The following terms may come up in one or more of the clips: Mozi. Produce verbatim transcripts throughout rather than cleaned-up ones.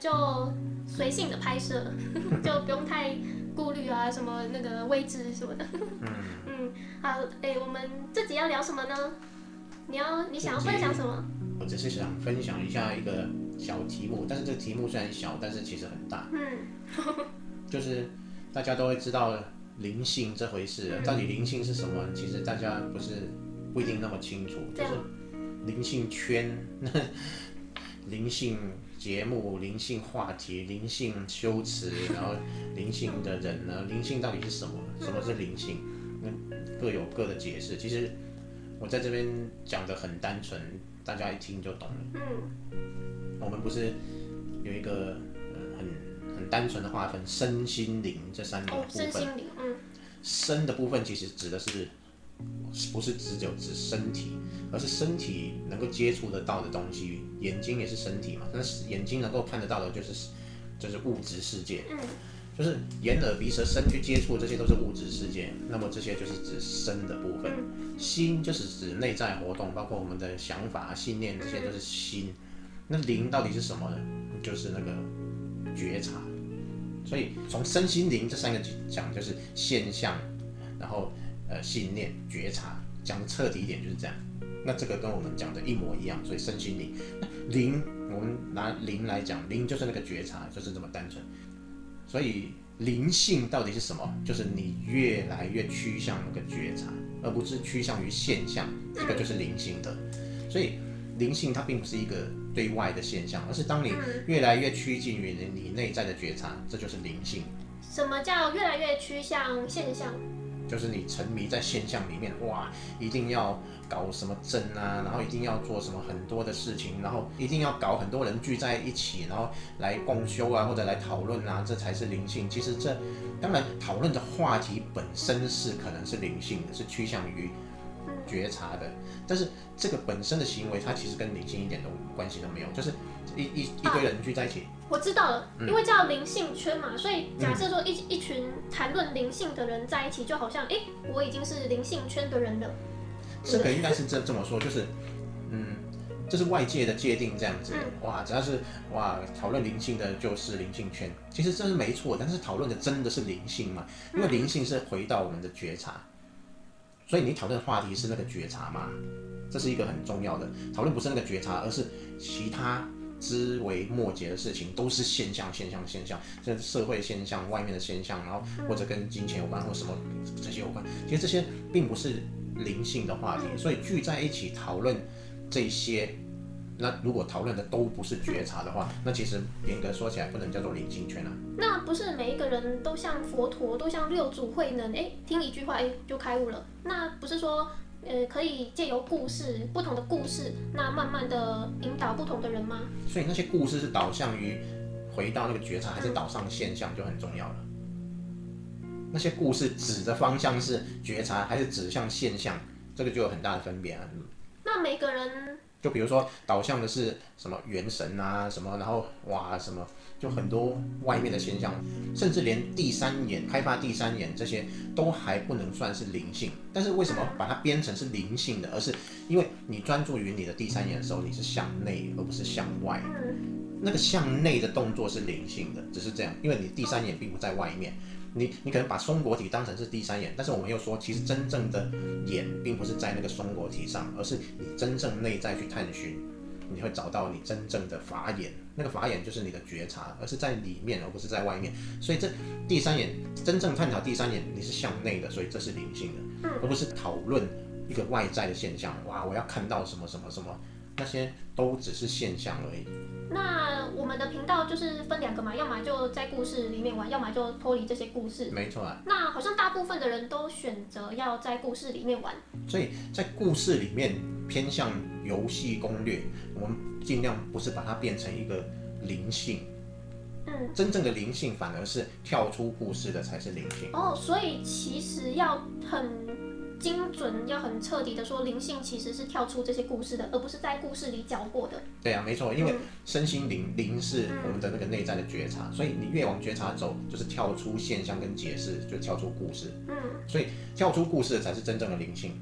就随性的拍摄，就不用太顾虑啊什么那个位置什么的。嗯嗯，好，哎、欸，我们这集要聊什么呢？你要你想要分享什么？我只是想分享一下一个小题目，但是这个题目虽然小，但是其实很大。嗯，就是大家都会知道灵性这回事，嗯、到底灵性是什么？其实大家不是不一定那么清楚，就是灵性圈、灵性节目、灵性话题、灵性修辞，然后灵性的人呢？灵性到底是什么？什么是灵性？各有各的解释。其实我在这边讲的很单纯，大家一听就懂了。嗯，我们不是有一个、呃、很很单纯的划分，身心灵这三个部分。哦、身心灵，嗯。身的部分其实指的是，不是只有指身体，而是身体能够接触得到的东西。眼睛也是身体嘛，但是眼睛能够看得到的就是就是物质世界。嗯。就是眼耳鼻舌身去接触，这些都是物质世界。那么这些就是指身的部分。心就是指内在活动，包括我们的想法、信念，这些都是心。那灵到底是什么呢？就是那个觉察。所以从身心灵这三个讲，就是现象，然后呃信念、觉察，讲的彻底一点就是这样。那这个跟我们讲的一模一样，所以身心灵。那灵，我们拿灵来讲，灵就是那个觉察，就是这么单纯。所以灵性到底是什么？就是你越来越趋向那个觉察，而不是趋向于现象，这个就是灵性的。所以灵性它并不是一个对外的现象，而是当你越来越趋近于你内在的觉察，这就是灵性。什么叫越来越趋向现象？就是你沉迷在现象里面，哇，一定要搞什么证啊，然后一定要做什么很多的事情，然后一定要搞很多人聚在一起，然后来共修啊，或者来讨论啊，这才是灵性。其实这当然讨论的话题本身是可能是灵性的，是趋向于觉察的，但是这个本身的行为它其实跟灵性一点都关系都没有，就是一一一堆人聚在一起。我知道了，因为叫灵性圈嘛，所以假设说一、嗯、一群谈论灵性的人在一起，就好像哎、欸，我已经是灵性圈的人了。这个应该是这这么说，就是嗯，这是外界的界定这样子。嗯、哇，只要是哇讨论灵性的，就是灵性圈。其实这是没错，但是讨论的真的是灵性嘛？因为灵性是回到我们的觉察，所以你讨论的话题是那个觉察嘛，这是一个很重要的讨论，不是那个觉察，而是其他枝微末节的事情都是现象，现象，现象，这社会现象、外面的现象，然后或者跟金钱有关，或什么这些有关。其实这些并不是灵性的话题，所以聚在一起讨论这些，那如果讨论的都不是觉察的话，那其实严格说起来不能叫做灵性圈啊。那不是每一个人都像佛陀，都像六祖慧能，哎，听一句话，哎，就开悟了。那不是说。呃，可以借由故事，不同的故事，那慢慢的引导不同的人吗？所以那些故事是导向于回到那个觉察，还是导向现象就很重要了。那些故事指的方向是觉察，还是指向现象，这个就有很大的分别啊。那每个人，就比如说导向的是什么元神啊，什么，然后哇什么，就很多外面的现象，甚至连第三眼开发第三眼这些都还不能算是灵性。但是为什么把它编成是灵性的？而是因为你专注于你的第三眼的时候，你是向内而不是向外。那个向内的动作是灵性的，只是这样，因为你第三眼并不在外面。你你可能把松果体当成是第三眼，但是我们又说，其实真正的眼并不是在那个松果体上，而是你真正内在去探寻，你会找到你真正的法眼。那个法眼就是你的觉察，而是在里面，而不是在外面。所以这第三眼真正探讨第三眼，你是向内的，所以这是灵性的，而不是讨论一个外在的现象。哇，我要看到什么什么什么，那些都只是现象而已。那我们的频道就是分两个嘛，要么就在故事里面玩，要么就脱离这些故事。没错啊。那好像大部分的人都选择要在故事里面玩，所以在故事里面偏向游戏攻略，我们尽量不是把它变成一个灵性。嗯，真正的灵性反而是跳出故事的才是灵性。哦，所以其实要很精准，要很彻底的说，灵性其实是跳出这些故事的，而不是在故事里搅和的。对啊，没错，因为身心灵，灵是我们的那个内在的觉察，所以你越往觉察走，就是跳出现象跟解释，就跳出故事。嗯，所以跳出故事才是真正的灵性。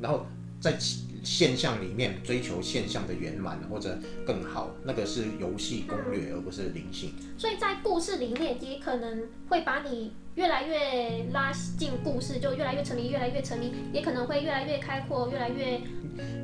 然后在现象里面追求现象的圆满或者更好，那个是游戏攻略，而不是灵性。所以在故事里面也可能会把你越来越拉进故事，就越来越沉迷，越来越沉迷，也可能会越来越开阔，越来越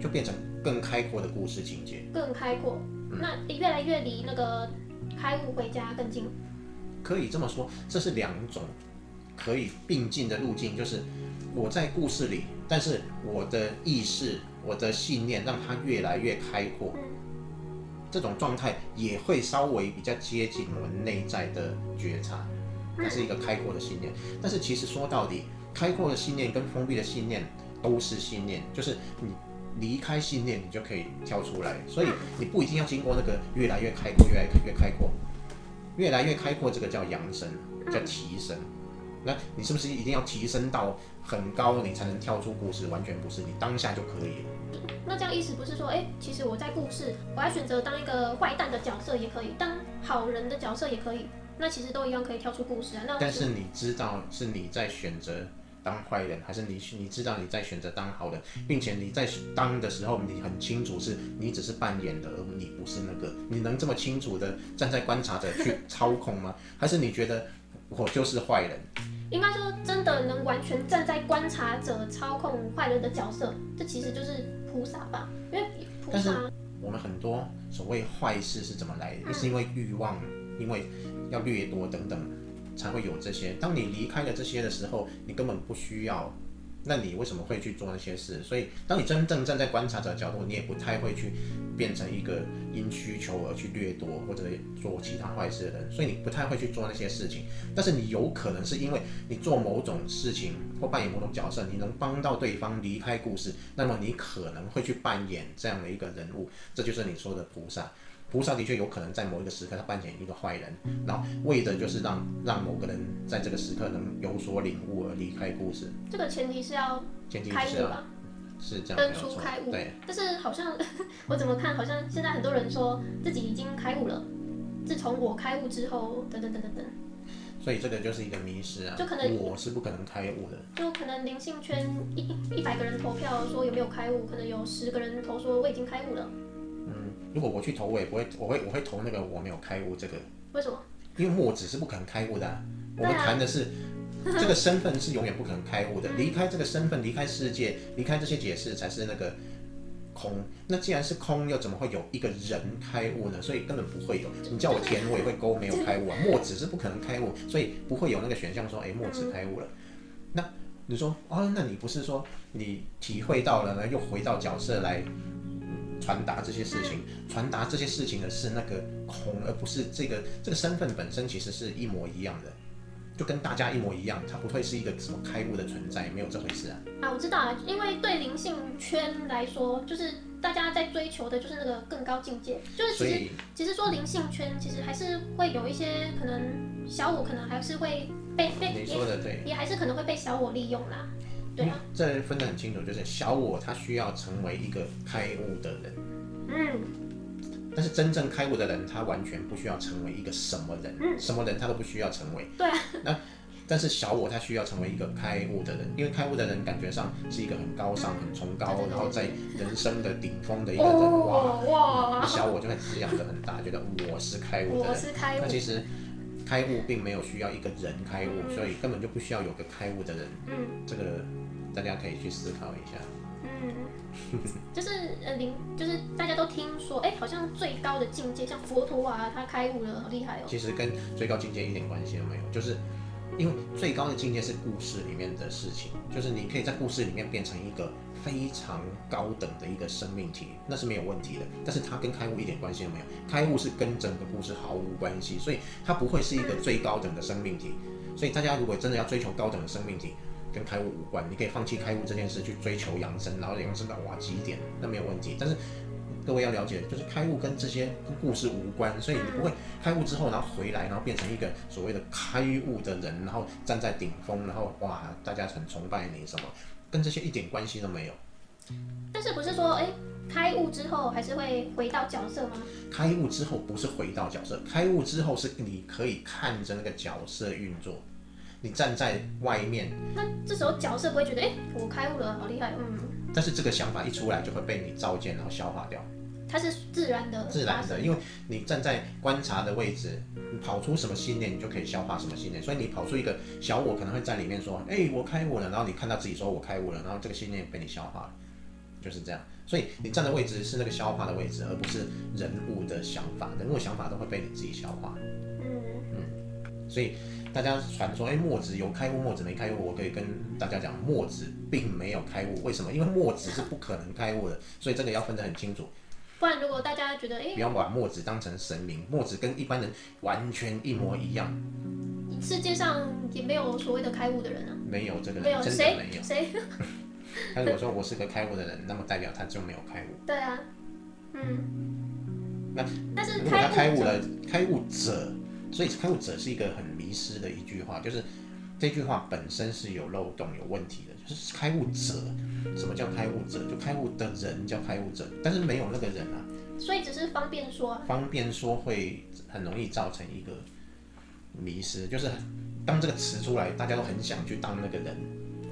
就变成更开阔的故事情节，更开阔。嗯、那越来越离那个开悟回家更近。可以这么说，这是两种可以并进的路径，就是我在故事里，但是我的意识、我的信念让它越来越开阔，这种状态也会稍微比较接近我们内在的觉察，它是一个开阔的信念。但是其实说到底，开阔的信念跟封闭的信念都是信念，就是你离开信念，你就可以跳出来，所以你不一定要经过那个越来越开阔、越来越开阔、越来越开阔，这个叫扬升，叫提升。那你是不是一定要提升到很高，你才能跳出故事？完全不是，你当下就可以了。那这样意思不是说，哎、欸，其实我在故事，我还选择当一个坏蛋的角色也可以，当好人的角色也可以，那其实都一样可以跳出故事啊。那但是你知道是你在选择当坏人，还是你你知道你在选择当好人，并且你在当的时候，你很清楚是你只是扮演的，而你不是那个。你能这么清楚的站在观察者去操控吗？还是你觉得？我就是坏人，应该说真的能完全站在观察者操控坏人的角色，这其实就是菩萨吧？因为菩萨，我们很多所谓坏事是怎么来的？嗯、是因为欲望，因为要掠夺等等，才会有这些。当你离开了这些的时候，你根本不需要，那你为什么会去做那些事？所以，当你真正站在观察者的角度，你也不太会去变成一个因需求而去掠夺或者做其他坏事的人，所以你不太会去做那些事情。但是你有可能是因为你做某种事情或扮演某种角色，你能帮到对方离开故事，那么你可能会去扮演这样的一个人物，这就是你说的菩萨。菩萨的确有可能在某一个时刻，他扮演一个坏人，然后为的就是让让某个人在这个时刻能有所领悟而离开故事。这个前提是要开悟吧？是这样，登出开悟。对。但是好像我怎么看，好像现在很多人说自己已经开悟了，自从我开悟之后，等等等等等。所以这个就是一个迷失啊，就可能我是不可能开悟的。就可能灵性圈一一百个人投票说有没有开悟，可能有十个人投说我已经开悟了。如果我去投，我也不会，我会我会投那个我没有开悟这个。为什么？因为墨子是不可能开悟的、啊。我们谈的是、啊、这个身份是永远不可能开悟的，离开这个身份，离开世界，离开这些解释才是那个空。那既然是空，又怎么会有一个人开悟呢？所以根本不会有。你叫我填，我也会勾没有开悟啊。墨子是不可能开悟，所以不会有那个选项说，哎、欸，墨子开悟了。那你说啊、哦，那你不是说你体会到了呢，又回到角色来？传达这些事情，传达这些事情的是那个空，而不是这个这个身份本身，其实是一模一样的，就跟大家一模一样，它不会是一个什么开悟的存在，没有这回事啊。啊，我知道了，因为对灵性圈来说，就是大家在追求的就是那个更高境界，就是其实其实说灵性圈其实还是会有一些可能小我可能还是会被被你说的对也，也还是可能会被小我利用啦。对啊、嗯，这分得很清楚，就是小我他需要成为一个开悟的人，嗯，但是真正开悟的人，他完全不需要成为一个什么人，嗯、什么人他都不需要成为，对、啊，那但是小我他需要成为一个开悟的人，因为开悟的人感觉上是一个很高尚、很崇高，然后在人生的顶峰的一个人，哇哇，小我就很滋养的很大，觉得我是开悟的人，我是开悟，那其实。开悟并没有需要一个人开悟，所以根本就不需要有个开悟的人。嗯，这个大家可以去思考一下。嗯，就是呃灵，就是大家都听说，哎、欸，好像最高的境界，像佛陀啊，他开悟了，好厉害哦。其实跟最高境界一点关系都没有，就是因为最高的境界是故事里面的事情，就是你可以在故事里面变成一个非常高等的一个生命体，那是没有问题的。但是它跟开悟一点关系都没有，开悟是跟整个故事毫无关系，所以它不会是一个最高等的生命体。所以大家如果真的要追求高等的生命体，跟开悟无关，你可以放弃开悟这件事去追求扬升，然后扬升到哇极点，那没有问题。但是各位要了解，就是开悟跟这些跟故事无关，所以你不会开悟之后，然后回来，然后变成一个所谓的开悟的人，然后站在顶峰，然后哇，大家很崇拜你什么。跟这些一点关系都没有，但是不是说，哎、欸，开悟之后还是会回到角色吗？开悟之后不是回到角色，开悟之后是你可以看着那个角色运作，你站在外面。那这时候角色不会觉得，哎、欸，我开悟了，好厉害，嗯。但是这个想法一出来就会被你照见然后消化掉，它是自然的自然的，因为你站在观察的位置，你跑出什么信念你就可以消化什么信念，所以你跑出一个小我可能会在里面说哎、欸、我开悟了，然后你看到自己说我开悟了，然后这个信念被你消化了，就是这样。所以你站的位置是那个消化的位置，而不是人物的想法，人物的想法都会被你自己消化。嗯，所以大家传说哎、欸、墨子有开悟墨子没开悟，我可以跟大家讲墨子并没有开悟。为什么？因为墨子是不可能开悟的，所以这个要分得很清楚，不然如果大家觉得哎、欸、不要把墨子当成神明，墨子跟一般人完全一模一样，世界上也没有所谓的开悟的人啊，没有这个人，没有，真的没有谁他如果说我是个开悟的人，那么代表他就没有开悟。对啊，嗯。那但是如果他开悟了，开悟者，所以开悟者是一个很迷失的一句话，就是这句话本身是有漏洞、有问题的。就是开悟者，什么叫开悟者？就开悟的人叫开悟者，但是没有那个人啊。所以只是方便说。方便说会很容易造成一个迷失，就是当这个词出来，大家都很想去当那个人。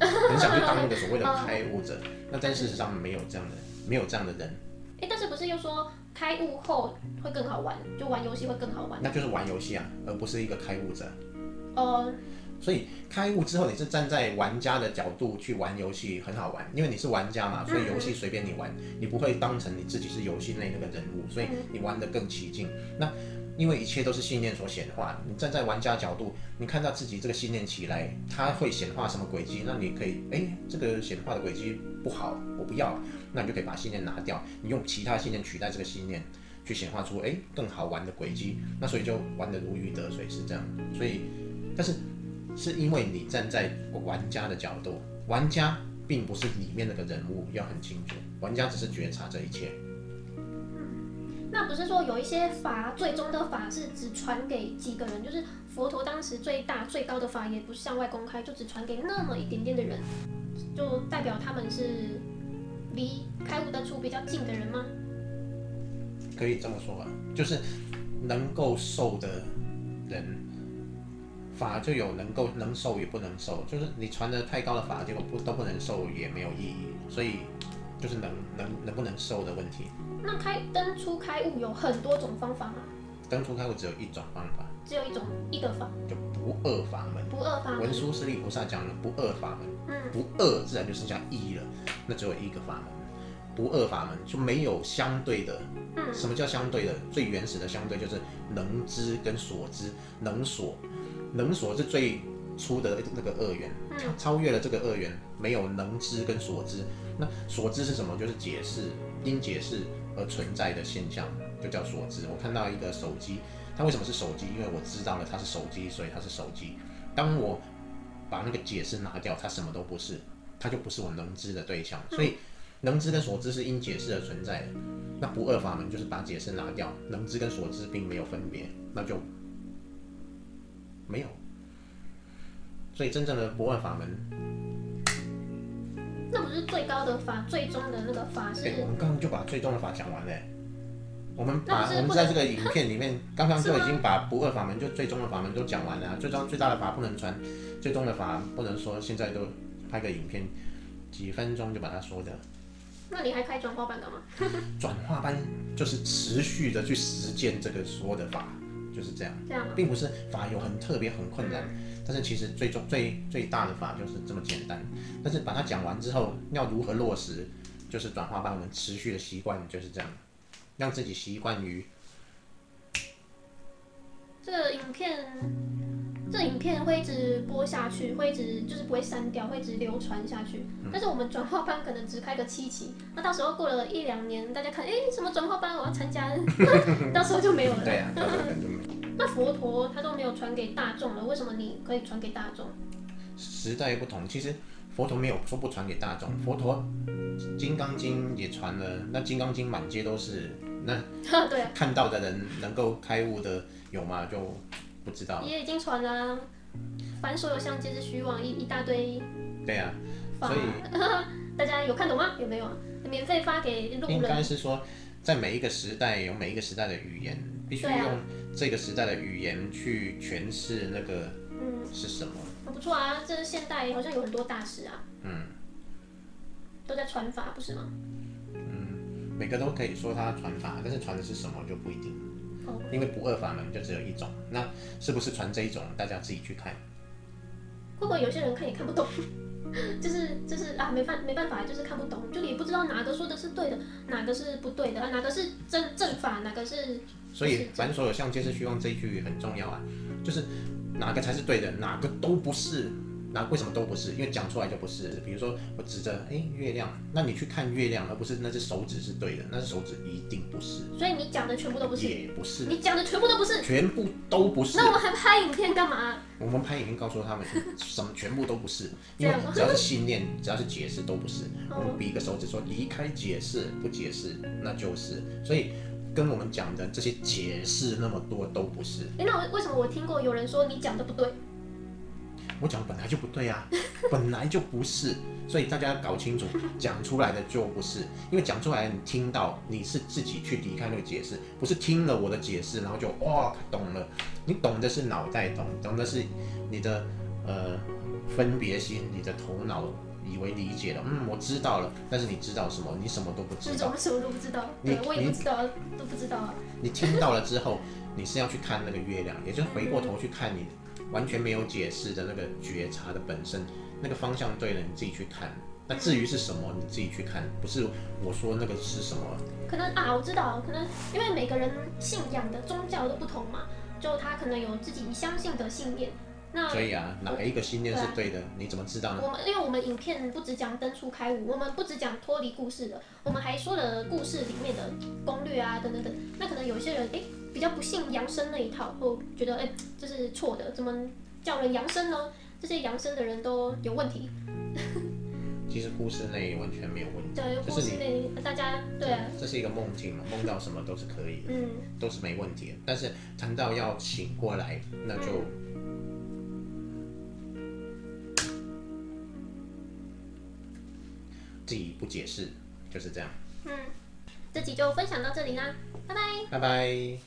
很想去当那个所谓的开悟者，那但事实上没有这样的，没有这样的人。哎、欸，但是不是又说开悟后会更好玩，就玩游戏会更好玩？那就是玩游戏啊，而不是一个开悟者。哦、呃。所以开悟之后，你是站在玩家的角度去玩游戏，很好玩，因为你是玩家嘛，所以游戏随便你玩，嗯、你不会当成你自己是游戏内那个人物，所以你玩得更起劲。那因为一切都是信念所显化，你站在玩家角度，你看到自己这个信念起来，它会显化什么轨迹？那你可以，哎，这个显化的轨迹不好，我不要，那你就可以把信念拿掉，你用其他信念取代这个信念，去显化出哎更好玩的轨迹。那所以就玩得如鱼得水是这样。所以，但是是因为你站在玩家的角度，玩家并不是里面那个人物，要很清楚，玩家只是觉察这一切。那不是说有一些法，最终的法是只传给几个人，就是佛陀当时最大最高的法也不是向外公开，就只传给那么一点点的人，就代表他们是离开悟的处比较近的人吗？可以这么说吧，就是能够受的人，法就有能够能受也不能受，就是你传的太高的法，结果不都不能受也没有意义，所以就是能能能不能受的问题。那开登出开悟有很多种方法吗？登出开悟只有一种方法，只有一种一个法，就不二法门。不二法门，文殊师利菩萨讲了不二法门，嗯，不二自然就剩下一了，那只有一个法门。不二法门就没有相对的，嗯，什么叫相对的？最原始的相对就是能知跟所知，能所，能所是最出的那个二元，嗯，超越了这个二元，没有能知跟所知。那所知是什么？就是解释，因解释而存在的现象就叫所知。我看到一个手机，它为什么是手机？因为我知道了它是手机，所以它是手机。当我把那个解释拿掉，它什么都不是，它就不是我能知的对象。所以能知跟所知是因解释而存在的。那不二法门就是把解释拿掉，能知跟所知并没有分别，那就没有。所以真正的不二法门。那不是最高的法，最终的那个法是？欸、我们刚刚就把最终的法讲完了。我们把我们在这个影片里面，刚刚就已经把不二法门就最终的法门都讲完了、啊。最终最大的法不能传，最终的法不能说。现在都拍个影片，几分钟就把它说掉。那你还开转化班干嘛？转化班就是持续的去实践这个说的法，就是这样。这样、啊，并不是法有很特别很困难。嗯，但是其实最重最最大的法就是这么简单，但是把它讲完之后，要如何落实，就是转化班我们持续的习惯就是这样，让自己习惯于。这个影片，这个、影片会一直播下去，会一直就是不会删掉，会一直流传下去。但是我们转化班可能只开个七期，那到时候过了一两年，大家看，哎，什么转化班我要参加，到时候就没有了。对啊，到时候可能就没有。那佛陀他都没有传给大众了，为什么你可以传给大众？时代不同，其实佛陀没有说不传给大众，佛陀《金刚经》也传了，那《金刚经》满街都是，那对、啊、看到的人能够开悟的有吗？就不知道。也已经传了、啊，凡所有相皆是虚妄，一一大堆。对啊，所以大家有看懂吗？有没有啊？免费发给路人。应该是说，在每一个时代有每一个时代的语言，必须用这个时代的语言去诠释那个是什么。嗯、不错啊，这现代好像有很多大师啊。嗯，都在传法，不是吗？嗯，每个都可以说它传法，但是传的是什么就不一定，哦、因为不二法门就只有一种，那是不是传这一种，大家自己去看。会不会有些人看也看不懂？就是就是啊，没办没办法，就是看不懂，就你不知道哪个说的是对的，哪个是不对的，哪个是正正法，哪个是……所以反正所有相皆是虚妄这一句很重要啊，就是哪个才是对的，哪个都不是，哪为什么都不是？因为讲出来就不是。比如说我指着哎、欸、月亮，那你去看月亮，而不是那只手指是对的，那只手指一定不是。所以你讲的全部都不是，也不是。你讲的全部都不是，全部都不是。那我们还拍影片干嘛？我们拍影片告诉他们什么全部都不是，因为只要是信念，只要是解释都不是。我们比一个手指说离开解释，不解释那就是。所以跟我们讲的这些解释那么多都不是。哎、欸，那为什么我听过有人说你讲的不对？我讲本来就不对啊，本来就不是，所以大家要搞清楚，讲出来的就不是，因为讲出来你听到你是自己去离开那个解释，不是听了我的解释然后就哇懂了，你懂的是脑袋懂，懂的是你的呃分别心，你的头脑以为理解了，嗯我知道了，但是你知道什么？你什么都不知道，什么都不知道，对我也不知道，都不知道啊。你听到了之后，你是要去看那个月亮，也就是回过头去看你。完全没有解释的那个觉察的本身，那个方向对了，你自己去看。那至于是什么，你自己去看，不是我说那个是什么。可能啊，我知道，可能因为每个人信仰的宗教都不同嘛，就他可能有自己相信的信念。那所以啊，哪一个信念是对的，对啊、你怎么知道呢？我们因为我们影片不只讲登出开悟，我们不只讲脱离故事的，我们还说了故事里面的攻略啊，等等等。那可能有些人哎。诶比较不信扬生那一套，或觉得哎、欸、这是错的，怎么叫人扬生呢？这些扬生的人都有问题。其实故事内完全没有问题，对，故事内大家对啊，这是一个梦境嘛，梦到什么都是可以的，嗯，都是没问题的。但是谈到要醒过来，那就、嗯、自己不解释，就是这样。嗯，这集就分享到这里啦，拜拜，拜拜。